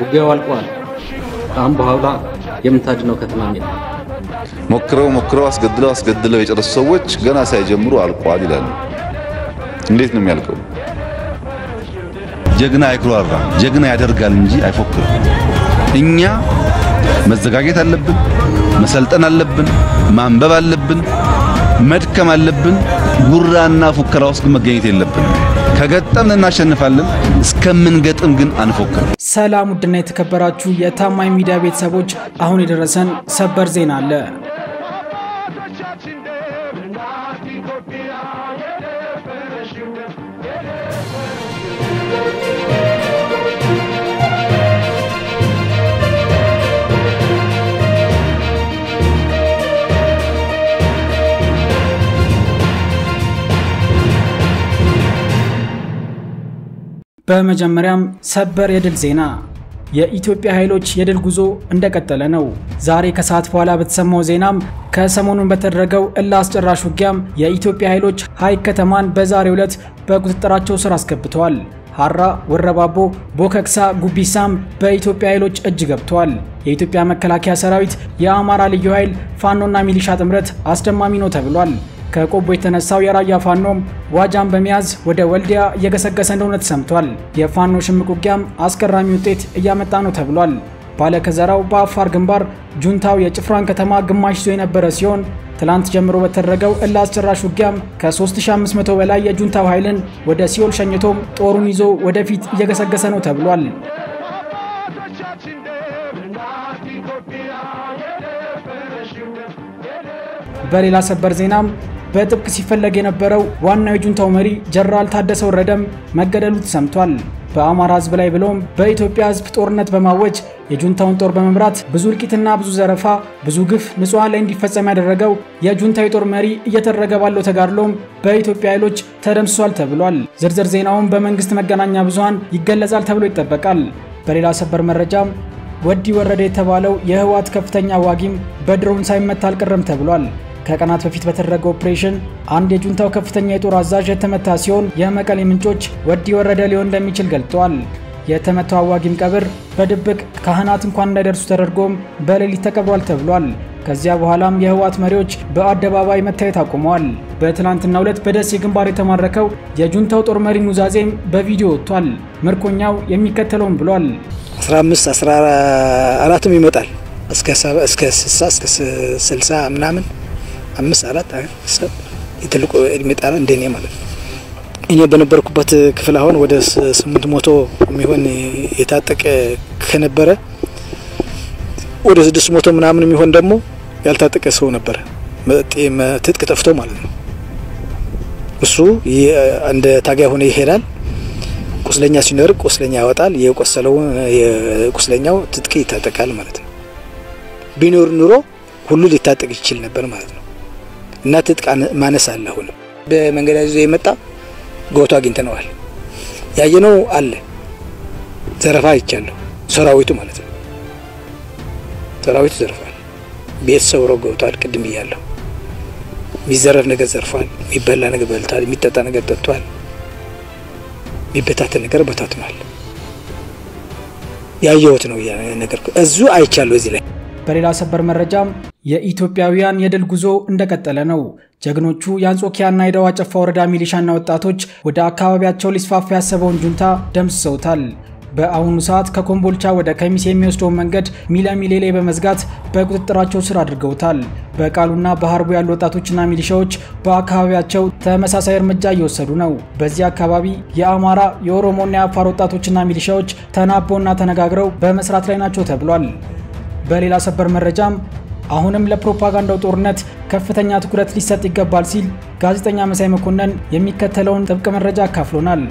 ውጊያው አልቋል አሁን በኋላ የምታድነው ከተማ ነው ሞክረው አስገድለው የጨረሱ ሰዎች ገና ሳይጀምሩ አልቋል ይላሉ እንዴት ነው የሚያልቀው ጀግና አይክሯራ ጀግና ያደርጋል እንጂ አይፎክር እኛ መዘጋጀት አለብን መሰልጠን አለብን ማንበብ አለብን መድከም አለብን ጉራና ፉከራ ውስጥ መገኘት የለብን ከገጠምን እናሸንፋለን እስከምን ገጥም ግን አንፎክር ሰላም ውድና የተከበራችሁ የታማኝ ሚዲያ ቤተሰቦች አሁን የደረሰን ሰበር ዜና አለ በመጀመሪያም ሰበር የድል ዜና የኢትዮጵያ ኃይሎች የድል ጉዞ እንደቀጠለ ነው ዛሬ ከሰዓት በኋላ በተሰማው ዜናም ከሰሞኑን በተደረገው እላስጨራሽ ውጊያም የኢትዮጵያ ኃይሎች ሃይ ከተማን በዛሬው ዕለት በቁጥጥራቸው ስር አስገብተዋል ሐራ ወረባቦ ቦከክሳ ጉቢሳም በኢትዮጵያ ኃይሎች እጅ ገብቷል የኢትዮጵያ መከላከያ ሰራዊት የአማራ ልዩ ኃይል ፋኖና ሚሊሻ ጥምረት አስደማሚ ነው ተብሏል ከቆቦ የተነሳው የራያ ፋኖም ዋጃም በሚያዝ ወደ ወልዲያ የገሰገሰ እንደሆነ ተሰምቷል የፋኖ ሽምቅ ውጊያም አስከራሚ ውጤት እያመጣ ነው ተብሏል ባለከዘራው በአፋር ግንባር ጁንታው የጭፍራን ከተማ ግማሽ ይዞ የነበረ ሲሆን ትላንት ጀምሮ በተደረገው እላስጨራሽ ውጊያም ከ3500 በላይ የጁንታው ኃይልን ወደ ሲኦል ሸኝቶም ጦሩን ይዞ ወደፊት እየገሰገሰ ነው ተብሏል በሌላ ሰበር ዜናም በጥብቅ ሲፈለግ የነበረው ዋናው ጁንታው መሪ ጀነራል ታደሰ ወረደም መገደሉ ተሰምቷል በአማራ ህዝብ ላይ ብሎም በኢትዮጵያ ህዝብ ጦርነት በማወጅ የጁንታውን ጦር በመምራት ብዙ ልቂትና ብዙ ዘረፋ ብዙ ግፍ ንጹሃን ላይ እንዲፈጸም ያደረገው የጁንታው ጦር መሪ እየተደረገ ባለው ተጋድሎም በኢትዮጵያ ኃይሎች ተደምስሷል ተብሏል ዝርዝር ዜናውን በመንግስት መገናኛ ብዙሃን ይገለጻል ተብሎ ይጠበቃል በሌላ ሰበር መረጃም ወዲ ወረደ የተባለው የህዋት ከፍተኛ ዋጊም በድሮን ሳይመታ አልቀረም ተብሏል ከቀናት በፊት በተደረገው ኦፕሬሽን አንድ የጁንታው ከፍተኛ የጦር አዛዥ የተመታ ሲሆን የመቀሌ ምንጮች ወዲ ወረደ ሊሆን እንደሚችል ገልጠዋል የተመታው አዋጊም ቀብር በድብቅ ካህናት እንኳን እንዳይደርሱ ተደርጎም በሌሊት ተቀብሯል ተብሏል ከዚያ በኋላም የህዋት መሪዎች በአደባባይ መታየት አቁመዋል በትላንትናው ዕለት በደሴ ግንባር የተማረከው የጁንታው ጦር መሪ ሙዛዜም በቪዲዮ ወጥቷል ምርኮኛው የሚከተለውን ብሏል 15 14 ይመጣል እስከ 60 ምናምን አምስት አራት አይሰጥ ይጥልቁ እድሜጣራ እንደኔ ማለት እኔ በነበርኩበት ክፍል አሁን ወደ 800 የሚሆን የታጠቀ ከነበረ ወደ 600 ምናምን የሚሆን ደግሞ ያልታጠቀ ሰው ነበር ትጥቅ ጠፍቶ ማለት ነው እሱ እንደ ታጋይ ሆነ ይሄዳል ቁስለኛ ሲኖር ቁስለኛ ያወጣል የቆሰለው የቁስለኛው ትጥቅ ይታጠቃል ማለት ነው ቢኖር ኑሮ ሁሉ ሊታጠቅ ይችላል ነበር ማለት ነው እና ተጥቃነ ማነስ አለ ሁሉ በመንገዳጆ የመጣ ጎቷ አግኝተናል ያየነው አለ ዘረፋ ይቻለው ሰራዊቱ ማለት ነው ሰራዊቱ ዘርፏል ቤት ሰውሮ ጎቷል ቅድም ይያለው ሚዘረፍ ነገር ዘርፏል ሚበላ ነገር በልቷል ሚጠጣ ነገር ጠጥቷል ሚበታተ ነገር በታተናል ያየሁት ነው ያ ነገር እዙ አይቻለው እዚህ ላይ በሌላ ሰበር መረጃም የኢትዮጵያውያን የድል ጉዞ እንደቀጠለ ነው ጀግኖቹ ያንጾኪያና የደዋ ጨፋ ወረዳ ሚሊሻና ወጣቶች ወደ አካባቢያቸው ሊስፋፋ ያሰበውን ጁንታ ደምስሰውታል በአሁኑ ሰዓት ከኮምቦልቻ ወደ ከሚሴ የሚወስደው መንገድ ሚላሚሌሌ በመዝጋት በቁጥጥራቸው ስር አድርገውታል በቃሉና በሃርቡ ያሉ ወጣቶችና ሚሊሻዎች በአካባቢያቸው ተመሳሳይ እርምጃ እየወሰዱ ነው በዚህ አካባቢ የአማራ የኦሮሞና የአፋር ወጣቶችና ሚሊሻዎች ተናቦና ተነጋግረው በመስራት ላይ ናቸው ተብሏል በሌላ ሰበር መረጃም አሁንም ለፕሮፓጋንዳው ጦርነት ከፍተኛ ትኩረት ሊሰጥ ይገባል ሲል ጋዜጠኛ መሳይ መኮንን የሚከተለውን ጥብቅ መረጃ አካፍሎናል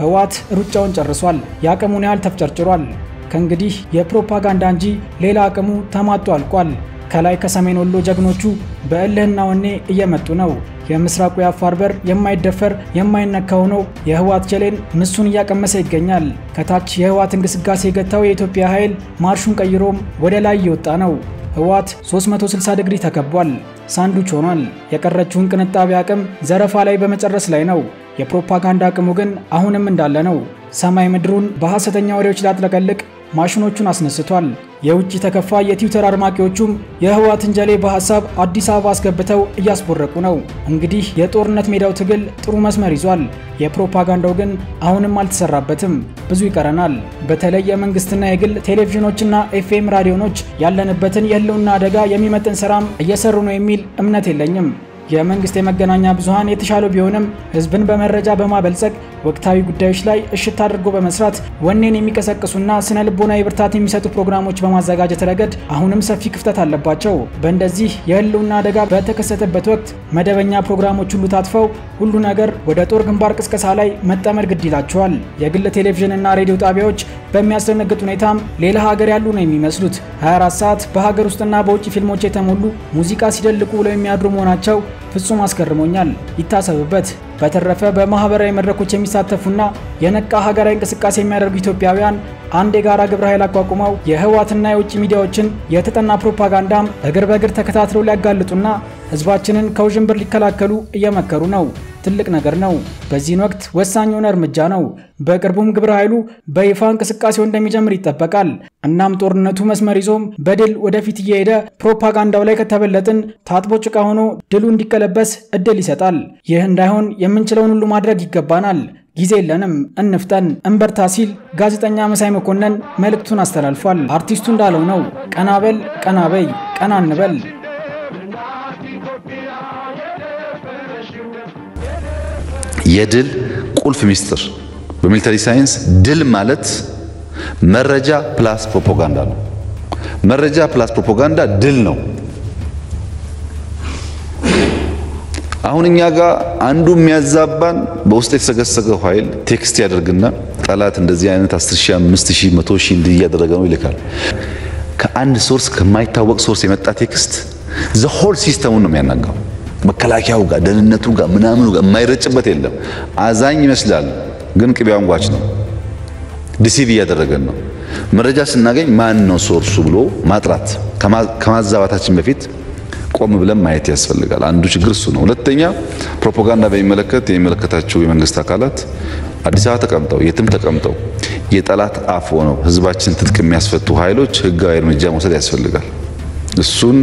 ህዋት ሩጫውን ጨርሷል ያቀሙን ያህል ተፍጨርጭሯል ከእንግዲህ የፕሮፓጋንዳ እንጂ ሌላ አቀሙ ተማጥቶ አልቋል ከላይ ከሰሜን ወሎ ጀግኖቹ በእልህና ወኔ እየመጡ ነው የምስራቁ የአፋር በር የማይደፈር የማይነካው ነው የህዋት ጀሌን ምሱን ያቀመሰ ይገኛል ከታች የህዋት እንግስጋሴ ገታው የኢትዮጵያ ኃይል ማርሹን ቀይሮም ወደ ላይ ይወጣ ነው ህዋት 360 ዲግሪ ተከቧል ሳንዱች ሆኗል የቀረችውን ቅንጣቢ አቅም ዘረፋ ላይ በመጨረስ ላይ ነው የፕሮፓጋንዳ አቅሙ ግን አሁንም እንዳለ ነው ሰማይ ምድሩን በሐሰተኛ ወሬዎች ላጥለቀልቅ ማሽኖቹን አስነስተዋል የውጭ ተከፋይ የትዊተር አርማቂዎቹም የህዋትን ጀሌ በሐሳብ አዲስ አበባ አስገብተው ያስቦረቁ ነው እንግዲህ የጦርነት ሜዳው ትግል ጥሩ መስመር ይዟል የፕሮፓጋንዳው ግን አሁንም አልተሰራበትም ብዙ ይቀረናል በተለይ የመንግስትና የግል ቴሌቪዥኖችና ኤፍኤም ራዲዮኖች ያለንበትን የህልውና አደጋ የሚመጥን ሰራም እየሰሩ ነው የሚል እምነት የለኝም የመንግስት የመገናኛ ብዙሃን የተሻለው ቢሆንም ህዝብን በመረጃ በማበልጸግ ወቅታዊ ጉዳዮች ላይ እሽት አድርጎ በመስራት ወኔን የሚቀሰቅሱና ስነ ልቦናዊ ብርታት የሚሰጡ ፕሮግራሞች በማዘጋጀት ረገድ አሁንም ሰፊ ክፍተት አለባቸው በእንደዚህ የህልውና አደጋ በተከሰተበት ወቅት መደበኛ ፕሮግራሞች ሁሉ ታጥፈው ሁሉ ነገር ወደ ጦር ግንባር ቅስቀሳ ላይ መጠመር ግድ ይላቸዋል የግል ቴሌቪዥንና ሬዲዮ ጣቢያዎች በሚያስደነግጥ ሁኔታም ሌላ ሀገር ያሉ ነው የሚመስሉት 24 ሰዓት በሀገር ውስጥና በውጪ ፊልሞች የተሞሉ ሙዚቃ ሲደልቁ ለሚያድሩ መሆናቸው ፍጹም አስገርሞኛል ይታሰብበት በተረፈ በማህበራዊ መድረኮች የሚሳተፉና የነቃ ሀገራዊ እንቅስቃሴ የሚያደርጉ ኢትዮጵያውያን አንድ የጋራ ግብረ ኃይል አቋቁመው የህዋትና የውጭ ሚዲያዎችን የተጠና ፕሮፓጋንዳም እግር በእግር ተከታትለው ሊያጋልጡና ህዝባችንን ከውዥንብር ሊከላከሉ እየመከሩ ነው ትልቅ ነገር ነው በዚህ ወቅት ወሳኝ የሆነ እርምጃ ነው በቅርቡም ግብረ ኃይሉ በይፋ እንቅስቃሴው እንደሚጀምር ይተበቃል እናም ጦርነቱ መስመር ይዞም በድል ወደፊት እየሄደ ፕሮፓጋንዳው ላይ ከተበለጠን ታጥቦ ጭቃ ሆኖ ድሉ እንዲቀለበስ እድል ይሰጣል ይህ እንዳይሆን የምንችለውን ሁሉ ማድረግ ይገባናል ጊዜ የለንም እንፍጠን እንበርታ ሲል ጋዜጠኛ መሳይ መኮንን መልእክቱን አስተላልፏል አርቲስቱ እንዳለው ነው ቀናበል ቀናበይ ቀና እንበል የድል ቁልፍ ሚስጥር በሚሊተሪ ሳይንስ ድል ማለት መረጃ ፕላስ ፕሮፓጋንዳ ነው መረጃ ፕላስ ፕሮፓጋንዳ ድል ነው አሁን እኛ ጋር አንዱ የሚያዛባን በውስጥ የተሰገሰገው ኃይል ቴክስት ያደርግና ጣላት እንደዚህ አይነት 10000 5000 100000 እንዲያደረገ ነው ይልካል ከአንድ ሶርስ ከማይታወቅ ሶርስ የመጣ ቴክስት the whole system ነው የሚያናጋው መከላካያው ጋር ደህንነቱ ጋር ምናምኑ ጋር የማይረጭበት የለም አዛኝ ይመስላል ግን ቅቢያውን ጓጭ ነው ዲሲቪ ያደረገን ነው መረጃ ስናገኝ ማን ነው ሶርሱ ብሎ ማጥራት ከማዛባታችን በፊት ቆም ብለን ማየት ያስፈልጋል አንዱ ችግር እሱ ነው ሁለተኛ ፕሮፓጋንዳ በሚመለከት የሚመለከታቸው የመንግስት አካላት አዲስ አበባ ተቀምጠው የትም ተቀምጠው የጣላት አፍ ሆነው ህዝባችን ትጥቅ የሚያስፈቱ ኃይሎች ህጋዊ እርምጃ መውሰድ ያስፈልጋል እሱን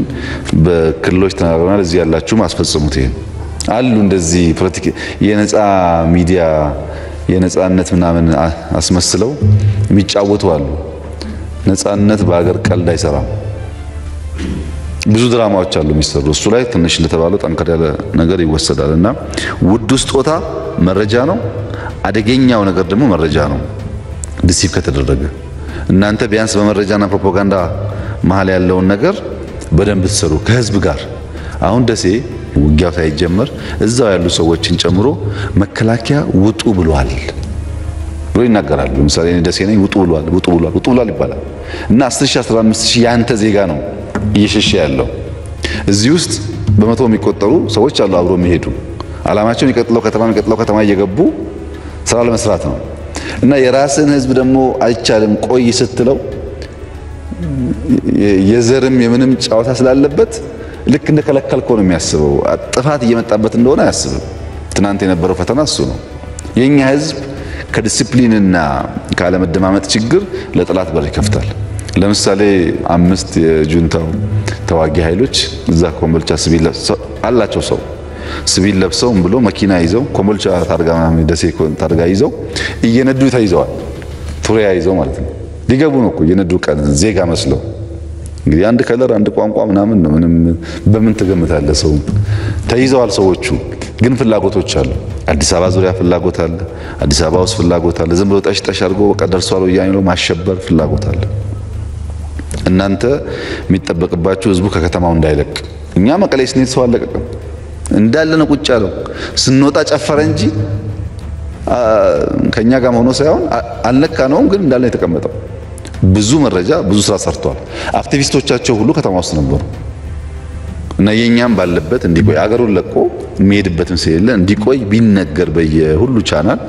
በክልሎች ተናግረናል እዚህ ያላችሁ ማስፈጽሙት ይሄን አሉ እንደዚህ ፖለቲካ የነፃ ሚዲያ የነፃነት ምናምን አስመስለው የሚጫወቱ አሉ ነፃነት በአገር ቀልድ አይሰራም ብዙ ድራማዎች አሉ የሚሰሩ እሱ ላይ ትንሽ ለተባለው ጠንከር ያለ ነገር ይወሰዳልና ውድ ስጦታ መረጃ ነው አደገኛው ነገር ደግሞ መረጃ ነው ዲሲቭ ከተደረገ እናንተ ቢያንስ በመረጃና ፕሮፓጋንዳ መሃል ያለው ነገር በደንብ ተሰሩ ከህዝብ ጋር አሁን ደሴ ውጊያው ሳይጀምር እዛው ያሉ ሰዎችን ጨምሮ መከላካያ ውጡ ብሏል ብሎ ይናገራሉ ለምሳሌ ደሴ ነኝ ውጡ ብሏል ይባላል እና 10,000 15,000 ያንተ ዜጋ ነው እየሸሸ ያለው እዚህ ውስጥ በመቶ የሚቆጠሩ ሰዎች አሉ አብሮ የሚሄዱ አላማቸው ይቀጥለው ከተማ እየገቡ ስራ ለመስራት ነው እና የራስን ህዝብ ደግሞ አይቻልም ቆይ ስትለው የዘርም የምንም ጫዋታ ስላለበት ልክ እንደከለከልከው ነው የሚያስበው አጥፋት እየመጣበት እንደሆነ ያስበው ትናንት የነበረው ፈተና እሱ ነው የኛ ህዝብ ከዲሲፕሊንና ካለመደማመጥ ችግር ለጥላት በር ይከፍታል ለምሳሌ 5 የጁንታው ተዋጊ ኃይሎች እዛ ኮምቦልቻ ሲቪል አላቸው ሰው ሲቪል ለብሰው ብሎ መኪና ይዘው ኮምቦልቻ ታርጋና ደሴ ታርጋ ይዘው እየነዱ ታይዘዋል ቱሪያ ይዘው ማለት ነው ሊገቡ ነው እኮ የነዱ ቀን ዜጋ መስለው እንግዲህ አንድ ከለር አንድ ቋንቋ ምናምን ነው ምንም በምን ተገምታለ ሰው ተይዘዋል ሰዎቹ ግን ፍላጎቶች አሉ አዲስ አበባ ዙሪያ ፍላጎት አለ አዲስ አበባ ውስጥ ፍላጎት አለ ዝም ብሎ ጠሽ አድርጎ በቃ ደርሷል ወያኔው ማሸበር ፍላጎት አለ እናንተ የሚጠበቅባችሁ ህዝቡ ከከተማው እንዳይለቅ እኛ መቀሌ ስንት ሰው አለቀቀ እንዳለ ነው ቁጭ ያለው ስንወጣ ጨፈረ እንጂ ከኛ ጋር ሆኖ ሳይሆን አለካ ነው ግን እንዳለ የተቀመጠው ብዙ መረጃ ብዙ ስራ ሰርቷል አክቲቪስቶቻቸው ሁሉ ከተማ ውስጥ ነበሩ እና የኛም ባለበት እንዲቆይ አገሩን ለቆ የሚሄድበትም ስለሌለ እንዲቆይ ቢነገር በየሁሉ ቻናል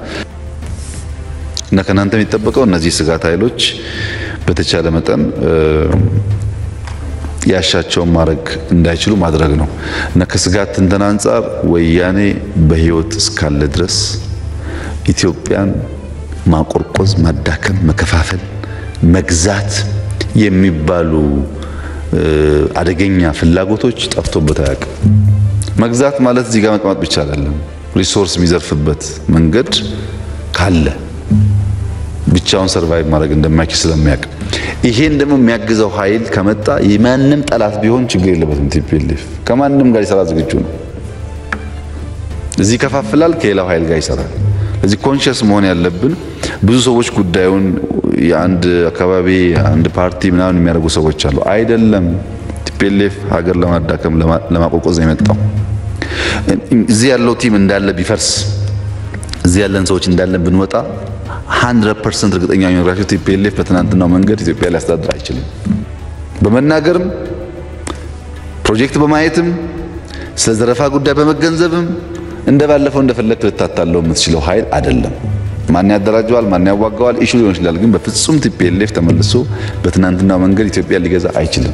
እና ከናንተ የሚጠበቀው እነዚህ ስጋት ኃይሎች በተቻለ መጠን ያሻቸው ማረግ እንዳይችሉ ማድረግ ነው እና ከስጋት እንተና አንፃር ወያኔ በህይወት እስካለ ድረስ ኢትዮጵያን ማቆርቆዝ ማዳከም መከፋፈል መግዛት የሚባሉ አደገኛ ፍላጎቶች ጠፍቶበት ያቀ መግዛት ማለት እዚህ ጋር መጥማት ብቻ አይደለም ሪሶርስ የሚዘርፍበት መንገድ ካለ ብቻውን ሰርቫይቭ ማድረግ እንደማይችል ስለሚያቀ ይሄን ደግሞ የሚያግዘው ኃይል ከመጣ ይማንም ጠላት ቢሆን ችግር የለበትም ቲፒኤልኤፍ ከማንም ጋር ይሰራ ዝግጁ ነው እዚህ ከፋፍላል ከሌላው ኃይል ጋር ይሰራል እዚህ ኮንሺየስ መሆን ያለብን ብዙ ሰዎች ጉዳዩን ያንድ አካባቢ አንድ ፓርቲ ምናምን የሚያርጉ ሰዎች አሉ አይደለም ቲፒኤልኤፍ ሀገር ለማዳከም ለማቆቆዝ የመጣው እዚህ ያለው ቲም እንዳለ ቢፈርስ እዚህ ያለን ሰዎች እንዳለ ብንወጣ 100% እርግጠኛ ነኝ ራሱ ቲፒኤልኤፍ በትናንትናው መንገድ ኢትዮጵያ ላይ አስተዳደር አይችልም በመናገርም ፕሮጀክት በማየትም ስለዘረፋ ጉዳይ በመገንዘብም እንደባለፈው እንደፈለክ ልታታለው የምትችለው ኃይል አይደለም ማን ያደራጃዋል ማን ያዋጋዋል ኢሹ ሊሆን ይችላል ግን በፍጹም ቲፒኤልኤፍ ተመልሶ በትናንትናው መንገድ ኢትዮጵያ ሊገዛ አይችልም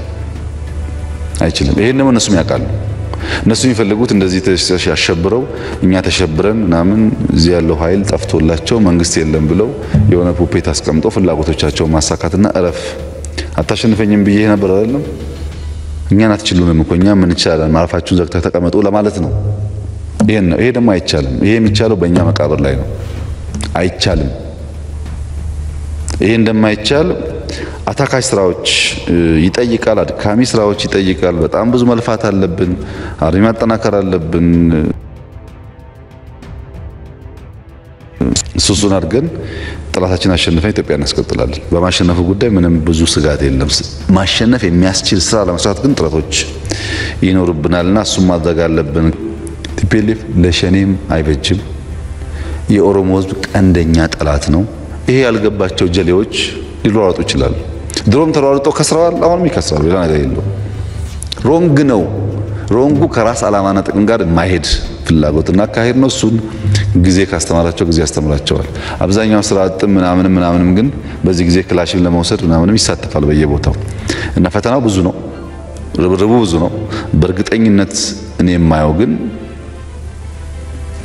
ይሄን ነው እነሱም ያቃሉ እነሱ ይፈልጉት እንደዚህ ተሻሽብረው እኛ ተሸብረን ናምን እዚህ ያለው ኃይል ጠፍቶላቸው መንግስት የለም ብለው የሆነ ፑፔት አስቀምጦ ፍላጎቶቻቸው ማሳካትና አረፍ አታሸንፈኝም ብዬ ነበር አይደለም እኛን አትችሉንም እኮ እኛ ምን ይቻላል ማራፋችሁን ዘግታችሁ ተቀመጡ ለማለት ነው ይሄን ነው ይሄ ደግሞ አይቻለም ይሄ የሚቻለው በእኛ መቃብር ላይ ነው አይቻለም ይሄ እንደማይቻል አታካሽ ስራዎች ይጠይቃል አድካሚ ስራዎች ይጠይቃል በጣም ብዙ መልፋት አለብን አሪማ ተናከራ አለብን ሱሱን አድርገን ጥላታችን አሸንፈን ኢትዮጵያን አስቀጥላለን በማሸነፉ ጉዳይ ምንም ብዙ ስጋት የለም ማሸነፍ የሚያስችል ስራ ለመስራት ግን ጥረቶች ይኖርብናልና እሱ ማድረግ አለብን ቲፒኤልኤፍ ለሸኔም አይበጅም የኦሮሞ ህዝብ ቀንደኛ ጠላት ነው ይሄ ያልገባቸው ጀሌዎች ሊሏጡ ይችላል ድሮም ተሯሩጦ ከስራዋል አሁንም ይከስራል ሌላ ነገር የለም ሮንግ ነው ሮንጉ ከራስ አላማና ጥቅም ጋር ማይሄድ ፍላጎትና ካሄድ ነው ሱን ግዜ ካስተማራቸው ግዜ ያስተምራቸዋል አብዛኛው ስራ አጥም ምናምን ግን በዚህ ግዜ ክላሽን ለማውሰድ ምናምን ይሳተፋል በየቦታው እና ፈተናው ብዙ ነው ርብርቡ ብዙ ነው በርግጠኝነት እኔ የማየው ግን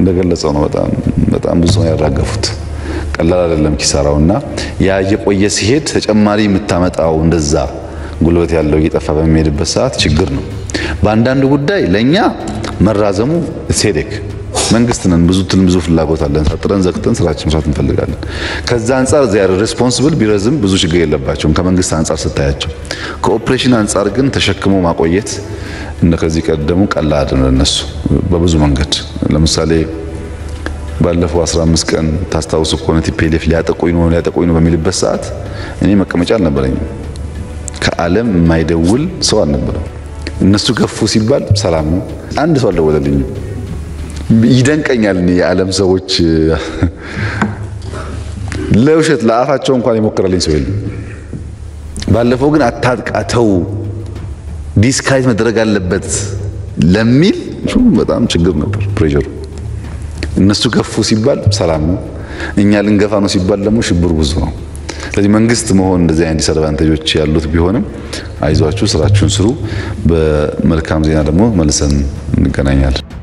እንደገለጸው ነው በጣም ብዙ ያራገፉት ቀላል አይደለም ኪሳራውና ያ የቆየ ሲሄድ ተጨማሪ የምታመጣው እንደዛ ጉልበት ያለው እየጠፋ በሚሄድበት ሰዓት ችግር ነው ባንዳንዱ ጉዳይ ለኛ መራዘሙ ሴዴክ መንግስትነን ብዙ ፍላጎት አለን ሳጥረን ዘክተን ስራችን መስራት እንፈልጋለን ከዛ አንፃር ዚያር ሪስፖንሲብል ቢረዝም ብዙ ችግር የለባቸውም ከመንግስት አንፃር ስታያቸው ኮኦፕሬሽን አንፃር ግን ተሸክሞ ማቆየት እንደከዚህ ቀደሙ ቀላል አይደለም ለነሱ በብዙ መንገድ ለምሳሌ ባለፈው 15 ቀን ታስታውሱ ኮሚቴ ፒኤልኤፍ ሊያጠቁኝ ነው በሚልበት ሰዓት እኔ መቀመጫ አልነበረኝ ከዓለም ማይደውል ሰው አልነበረም እነሱ ገፉ ሲባል ሰላም ነው አንድ ሰው ደወለልኝ ይደንቀኛል የዓለም ሰዎች ለውሸት ለአፋቸው እንኳን ይሞክራልኝ ሰው የለም ባለፈው ግን አታጥቃተው ዲስካይት መደረግ አለበት ለሚል በጣም ችግር ነበር ፕሬሸር እነሱ ገፉ ሲባል ሰላም ነው እኛ ልንገፋ ነው ሲባል ደግሞ ሽብር ብዙ ነው ስለዚህ መንግስት መሆን እንደዚህ አይነት ሰርቫንቴጆች ያሉት ቢሆንም አይዟችሁ ስራችሁን ስሩ በመልካም ዜና ደግሞ መልሰን እንገናኛለን